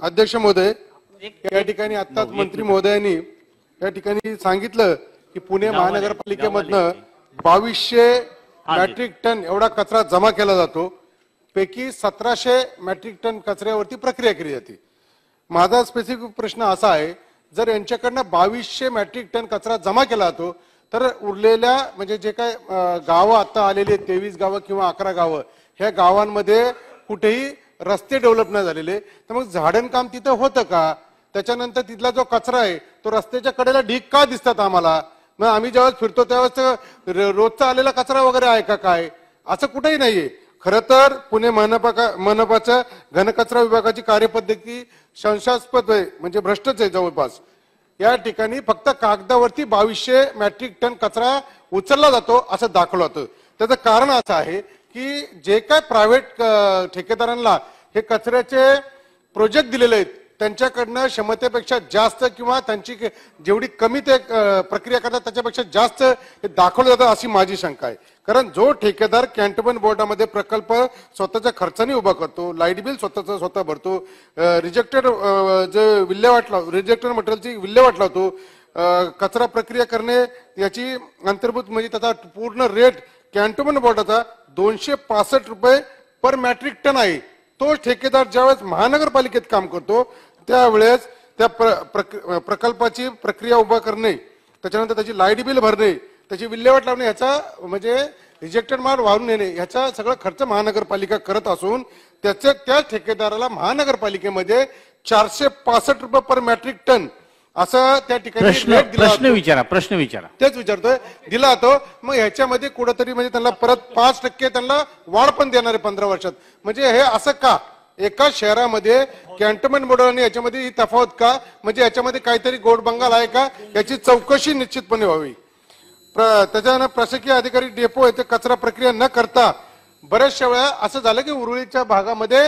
अध्यक्ष महोदय, या ठिकाणी आताच मंत्री महोदयांनी या ठिकाणी सांगितलं की पुणे महानगरपालिकेमधनं 2200 मॅट्रिक टन एवढा कचरा जमा केला जातो, पैकी 1700 मॅट्रिक टन कचऱ्यावरती प्रक्रिया केली जाते। माझा स्पेसिफिक प्रश्न असा आहे, जर यांच्याकडनं 2200 मॅट्रिक टन कचरा जमा केला जातो तर उरलेल्या म्हणजे जे काय गावं आता आलेली 23 गावं किंवा 11 गावं, ह्या गावांमध्ये कुठेही रस्ते डेव्हलप न झालेले, तर मग झाडणकाम तिथे होतं का? त्याच्यानंतर तिथला जो कचरा आहे तो रस्त्याच्या कडेला ढीग का दिसतात आम्हाला? मग आम्ही जेव्हा फिरतो त्यावेळेस रोजचा आलेला कचरा वगैरे आहे का काय? असं कुठेही नाहीये। खरं तर पुणे मनपाच्या घनकचरा विभागाची कार्यपद्धती संशयास्पद आहे, म्हणजे भ्रष्टच आहे जवळपास। या ठिकाणी फक्त कागदावरती 2200 मॅट्रिक टन कचरा उचलला जातो असं दाखवलं होतं। त्याचं कारण असं आहे की जे काय प्रायव्हेट ठेकेदारांना हे कचऱ्याचे प्रोजेक्ट दिलेले आहेत, त्यांच्याकडनं क्षमतेपेक्षा जास्त किंवा त्यांची जेवढी कमी ते प्रक्रिया करतात त्याच्यापेक्षा जास्त हे दाखवलं जातं अशी माझी शंका आहे। कारण जो ठेकेदार कॅन्टोनमेंट बोर्डामध्ये प्रकल्प स्वतःच्या खर्चाने उभा करतो, लाईट बिल स्वतःचं स्वतः भरतो, रिजेक्टेड जे विल्हेवाट लावतो, रिजेक्टेड मटेरियलची विल्हेवाट लावतो, कचरा प्रक्रिया करणे याची अंतर्भूत म्हणजे त्याचा पूर्ण रेट कॅन्टोनमेंट बोर्डाचा 265 रुपये पर मॅट्रिक टन आहे। तो ठेकेदार ज्यावेळेस महानगरपालिकेत काम करतो त्यावेळेस त्या प्रकल्पाची प्रक्रिया उभा करणे, त्याच्यानंतर त्याची लाईट बिल भरणे, त्याची विल्हेवाट लावणे, ह्याचा म्हणजे रिजेक्टेड माल वाहून नेणे, ह्याचा सगळा खर्च महानगरपालिका करत असून त्याचे त्या ठेकेदाराला महानगरपालिकेमध्ये 465 रुपये पर मॅट्रिक टन असं त्या ठिकाणी रेट दिला जातो। प्रश्न विचारा तेच विचारतोय, दिला जातो। मग ह्याच्यामध्ये कुठंतरी म्हणजे त्यांना परत 5% त्यांना वाढ पण देणार आहे 15 वर्षात, म्हणजे हे असं का? एका शहरामध्ये कॅन्टोनमेंट बोर्डाने याच्यामध्ये ही तफावत का? म्हणजे याच्यामध्ये काहीतरी गोडबंगाल आहे का? याची चौकशी निश्चितपणे व्हावी। त्याच्यानं प्रशासकीय अधिकारी डेपो येथे कचरा प्रक्रिया न करता बऱ्याचशा वेळा असं झालं की उरुळीच्या भागामध्ये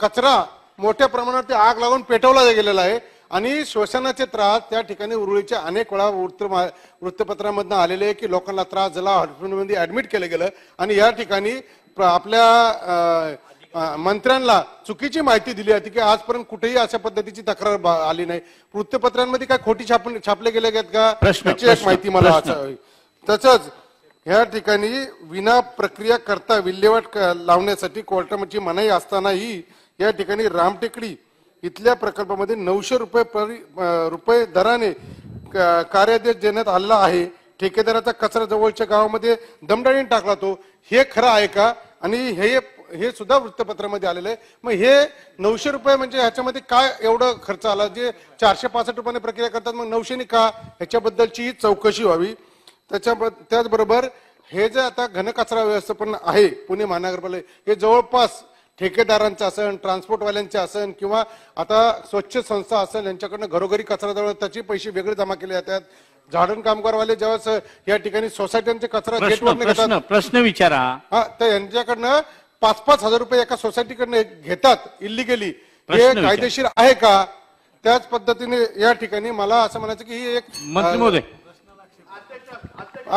कचरा मोठ्या प्रमाणात आग लागून पेटवला गेलेला आहे आणि श्वसनाचे त्रास त्या ठिकाणी उरुळीच्या अनेक वेळा वृत्तपत्रांमधून आलेले की लोकांना त्रास झाला, हॉस्पिटलमध्ये ऍडमिट केलं गेलं आणि या ठिकाणी आपल्या मंत्र्यांना चुकीची माहिती दिली होती की आजपर्यंत कुठेही अशा पद्धतीची तक्रार आली नाही। वृत्तपत्रांमध्ये काय खोटी छापले गेले आहेत का? त्याची एक माहिती मला असावी। तसंच या ठिकाणी विना प्रक्रिया करता विल्हेवाट लावण्यासाठी कोर्टाची मनाई असतानाही या ठिकाणी रामटेकडी इथल्या प्रकल्पामध्ये 900 रुपये दराने कार्यादेश देण्यात आलेला आहे। ठेकेदाराचा कचरा जवळच्या गावामध्ये दमदाणीने टाकला तो, हे खरं आहे का? आणि हे सुद्धा वृत्तपत्रामध्ये आलेलं आहे। मग हे 900 रुपये म्हणजे ह्याच्यामध्ये काय एवढं खर्च आला? जे 465 रुपयाने प्रक्रिया करतात मग 900 का? ह्याच्याबद्दलची चौकशी व्हावी। त्याचबरोबर हे जे आता घनकचरा व्यवस्थापन आहे पुणे महानगरपालिका, हे जवळपास ठेकेदारांचं असेल, ट्रान्सपोर्टवाल्यांचे असेल किंवा आता स्वच्छ संस्था असेल, यांच्याकडनं घरोघरी कचरा जवळ त्याचे पैसे वेगळे जमा केले जातात। झाडण कामगारवाले जेव्हा या ठिकाणी सोसायट्यांचे कचरा गेटवर घेतात, प्रश्न विचारा हा, तर यांच्याकडनं 5-5 हजार रुपये एका सोसायटीकडनं घेतात इलिगली, हे कायदेशीर आहे का? त्याच पद्धतीने या ठिकाणी मला असं म्हणायचं की ही एक मंत्री महोदय,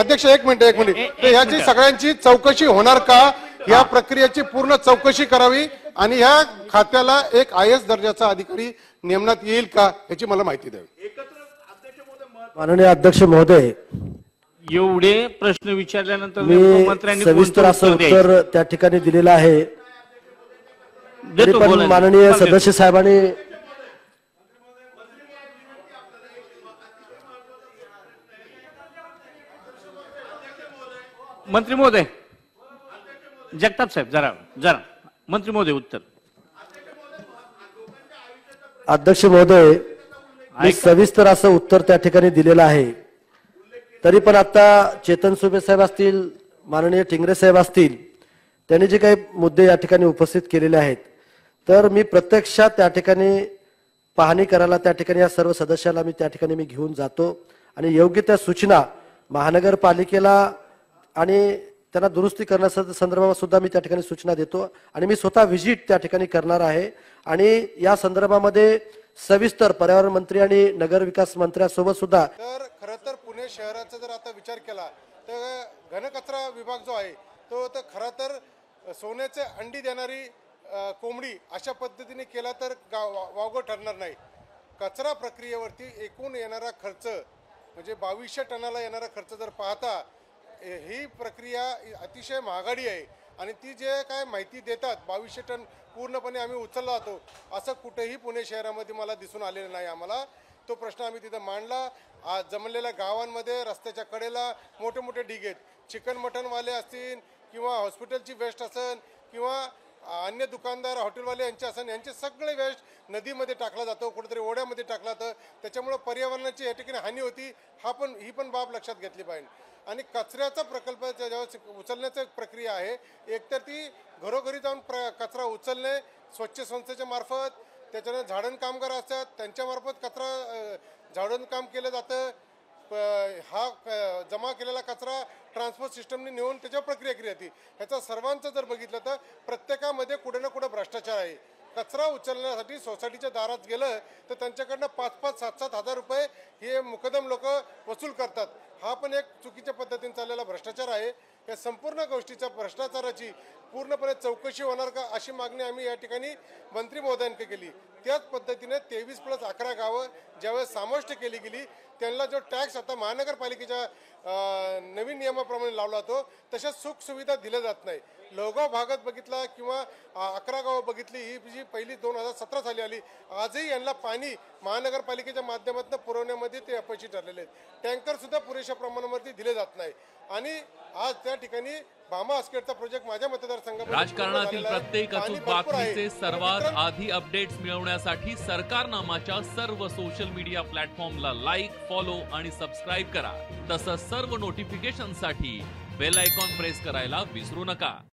अध्यक्ष एक मिनिट, याची सगळ्यांची चौकशी होणार का? या प्रक्रियेची पूर्ण चौकशी करावी आणि या खात्याला एक IAS दर्जाचा अधिकारी नेमण्यात येईल का, याची मला माहिती द्यावी। माननीय अध्यक्ष महोदय, एवढे प्रश्न विचारल्यानंतर मुख्यमंत्र्यांनी सविस्तर असं उत्तर त्या ठिकाणी दिलेलं आहे। माननीय सदस्य साहेबांनी मंत्री महोदय, जगताप साहेब जरा मंत्री महोदय उत्तर। अध्यक्ष महोदय, मी सविस्तर असं उत्तर त्या ठिकाणी दिलेलं आहे। तरी पण आता चेतन सुबे साहेब असतील, माननीय टिंगरे साहेब असतील, त्यांनी जे काही मुद्दे या ठिकाणी उपस्थित केलेले आहेत, तर मी प्रत्यक्षात त्या ठिकाणी पाहणी करायला त्या ठिकाणी या सर्व सदस्याला मी घेऊन जातो आणि योग्य त्या सूचना महानगरपालिकेला आणि त्यांना दुरुस्ती करण्याच्या संदर्भात सुद्धा मी त्या ठिकाणी सूचना देतो आणि मी स्वतः व्हिजिट त्या ठिकाणी करणार आहे। आणि या संदर्भामध्ये सविस्तर पर्यावरण मंत्री आणि नगर विकास मंत्र्यांसोबत सुद्धा, तर खरं तर पुणे शहराचा जर आता विचार केला तर घनकचरा विभाग जो आहे तो खरं तर सोन्याचे अंडी देणारी कोंबडी अशा पद्धतीने केला तर वावगं ठरणार नाही। कचरा प्रक्रियेवरती एकूण येणारा खर्च म्हणजे 2200 टनाला येणारा खर्च जर पाहता ही प्रक्रिया अतिशय महागडी आहे आणि ती जे काय माहिती देतात 2200 टन पूर्णपणे आम्ही उचलला होतो असं कुठेही पुणे शहरामध्ये मला दिसून आलेलं नाही। आम्हाला तो प्रश्न आम्ही तिथे मांडला। आज जमलेल्या गावांमध्ये रस्त्याच्या कडेला मोठे मोठे ढीग आहेत, चिकन मटन वाले असतील किंवा हॉस्पिटलची वेस्ट असेल किंवा अन्य दुकानदार हॉटेलवाले यांचे असेल, यांचे सगळे वेस्ट नदीमध्ये टाकला जातो, कुठेतरी ओढ्यामध्ये टाकला जातो, त्याच्यामुळे पर्यावरणाची या ठिकाणी हानी होती। ही पण बाब लक्षात घेतली पाहिजे। आणि कचऱ्याचा प्रकल्प जेव्हा उचलण्याची प्रक्रिया आहे एकतर ती घरोघरी जाऊन कचरा उचलणे स्वच्छ संस्थेच्या मार्फत, त्याच्यानंतर झाडण कामगार असतात त्यांच्यामार्फत कचरा झाडण काम केलं जातं। हा जमा केलेला कचरा ट्रान्सपोर्ट सिस्टमने नेऊन त्याच्यावर प्रक्रिया केली जाते। ह्याचा सर्वांचं जर बघितलं तर प्रत्येकामध्ये कुठे ना कुठे भ्रष्टाचार आहे। कचरा उचलण्यासाठी सोसायटीच्या दारात गेलं तर त्यांच्याकडनं 5-5, 7-7 हजार रुपये हे मुकदम लोक वसूल करतात। हा पण एक चुकीच्या पद्धतीने चाललेला भ्रष्टाचार आहे। या संपूर्ण गोष्टीचा भ्रष्टाचाराची पूर्णपणे चौकशी होणार का अशी मागणी आम्ही या ठिकाणी मंत्री महोदयांकडे केली। त्याच पद्धतीने 23+11 गावं ज्यावेळेस समाविष्ट केली गेली त्यांना जो टॅक्स आता महानगरपालिकेच्या नवीन नियमाप्रमाणे लावला जातो तशा सुखसुविधा दिल्या जात नाही। लोगाव भागात बघितला किंवा 11 गावं बघितली, ही जी पहिली 2017 साली आली, आजही यांना पाणी महानगरपालिकेच्या माध्यमातून पुरवण्यामध्ये ते अपयशी ठरलेले आहेत। टँकरसुद्धा पुरेशा प्रमाणामध्ये दिले जात नाही आणि आज त्या ठिकाणी भामा आसखेडचा प्रोजेक्ट माझ्या मतदारसंघामध्ये राजकारणातील प्रत्येक अचूक बातमीचे सर्वात आधी अपडेट्स मिळवण्यासाठी सरकारनामाच्या सर्व सोशल मीडिया प्लॅटफॉर्मला लाईक, फॉलो आणि सबस्क्राईब करा। तसंच सर्व नोटिफिकेशनसाठी बेल आयकॉन प्रेस करायला विसरू नका।